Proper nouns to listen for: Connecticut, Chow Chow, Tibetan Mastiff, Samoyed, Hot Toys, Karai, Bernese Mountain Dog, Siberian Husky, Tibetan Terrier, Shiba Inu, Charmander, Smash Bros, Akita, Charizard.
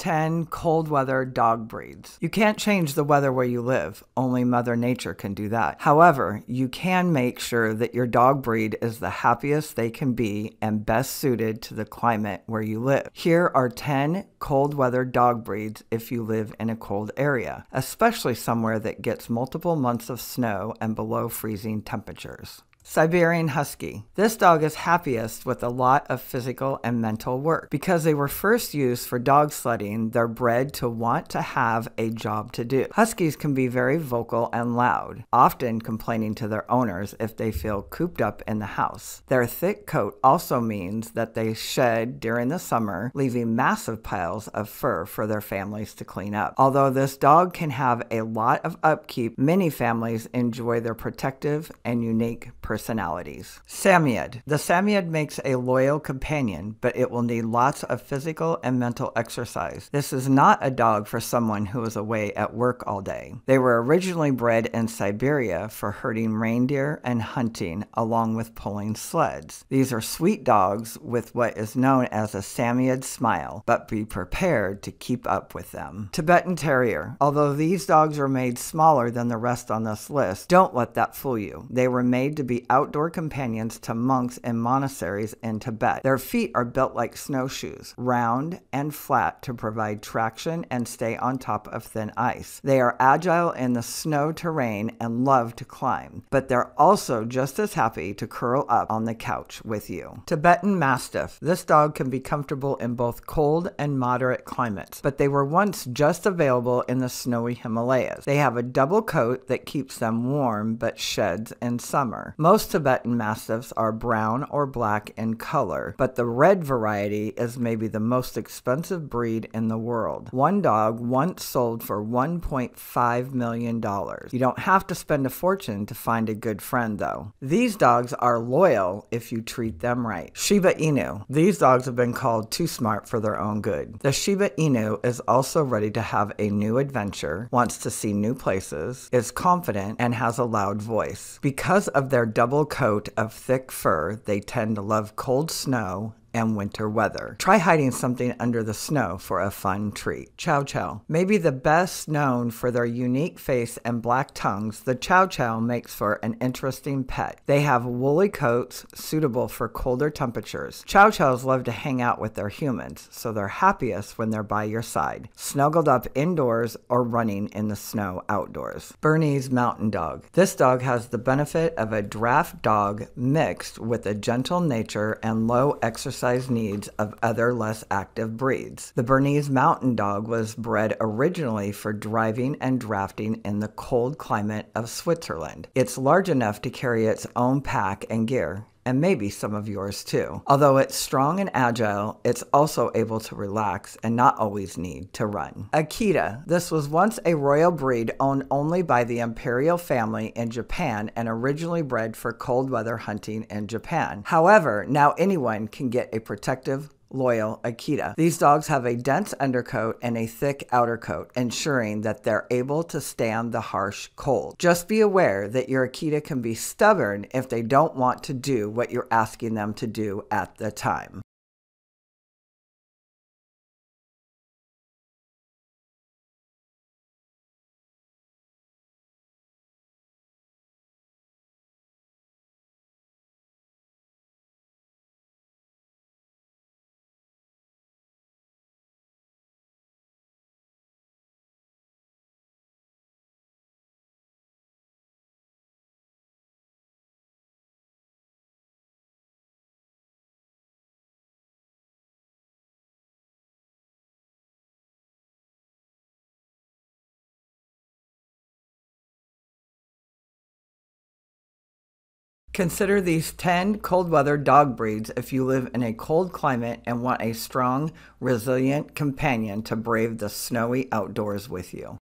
10 cold weather dog breeds. You can't change the weather where you live. Only Mother Nature can do that. However, you can make sure that your dog breed is the happiest they can be and best suited to the climate where you live. Here are 10 cold weather dog breeds if you live in a cold area, especially somewhere that gets multiple months of snow and below freezing temperatures. Siberian Husky. This dog is happiest with a lot of physical and mental work. Because they were first used for dog sledding, they're bred to want to have a job to do. Huskies can be very vocal and loud, often complaining to their owners if they feel cooped up in the house. Their thick coat also means that they shed during the summer, leaving massive piles of fur for their families to clean up. Although this dog can have a lot of upkeep, many families enjoy their protective and unique personalities. Samoyed. The Samoyed makes a loyal companion, but it will need lots of physical and mental exercise. This is not a dog for someone who is away at work all day. They were originally bred in Siberia for herding reindeer and hunting, along with pulling sleds. These are sweet dogs with what is known as a Samoyed smile, but be prepared to keep up with them. Tibetan Terrier. Although these dogs are made smaller than the rest on this list, don't let that fool you. They were made to be outdoor companions to monks and monasteries in Tibet. Their feet are built like snowshoes, round and flat to provide traction and stay on top of thin ice. They are agile in the snow terrain and love to climb, but they're also just as happy to curl up on the couch with you. Tibetan Mastiff. This dog can be comfortable in both cold and moderate climates, but they were once just available in the snowy Himalayas. They have a double coat that keeps them warm but sheds in summer. Most Tibetan Mastiffs are brown or black in color, but the red variety is maybe the most expensive breed in the world. One dog once sold for $1.5 million. You don't have to spend a fortune to find a good friend, though. These dogs are loyal if you treat them right. Shiba Inu. These dogs have been called too smart for their own good. The Shiba Inu is also ready to have a new adventure, wants to see new places, is confident, and has a loud voice. Because of their double coat of thick fur, they tend to love cold snow and winter weather. Try hiding something under the snow for a fun treat. Chow Chow. Maybe the best known for their unique face and black tongues, the Chow Chow makes for an interesting pet. They have woolly coats suitable for colder temperatures. Chow Chows love to hang out with their humans, so they're happiest when they're by your side, snuggled up indoors or running in the snow outdoors. Bernese Mountain Dog. This dog has the benefit of a draft dog mixed with a gentle nature and low exercise needs of other less active breeds. The Bernese Mountain Dog was bred originally for driving and drafting in the cold climate of Switzerland. It's large enough to carry its own pack and gear, and maybe some of yours too. Although it's strong and agile, it's also able to relax and not always need to run. Akita. This was once a royal breed owned only by the imperial family in Japan and originally bred for cold weather hunting in Japan. However, now anyone can get a protective, loyal Akita. These dogs have a dense undercoat and a thick outer coat, ensuring that they're able to stand the harsh cold. Just be aware that your Akita can be stubborn if they don't want to do what you're asking them to do at the time. Consider these 10 cold weather dog breeds if you live in a cold climate and want a strong, resilient companion to brave the snowy outdoors with you.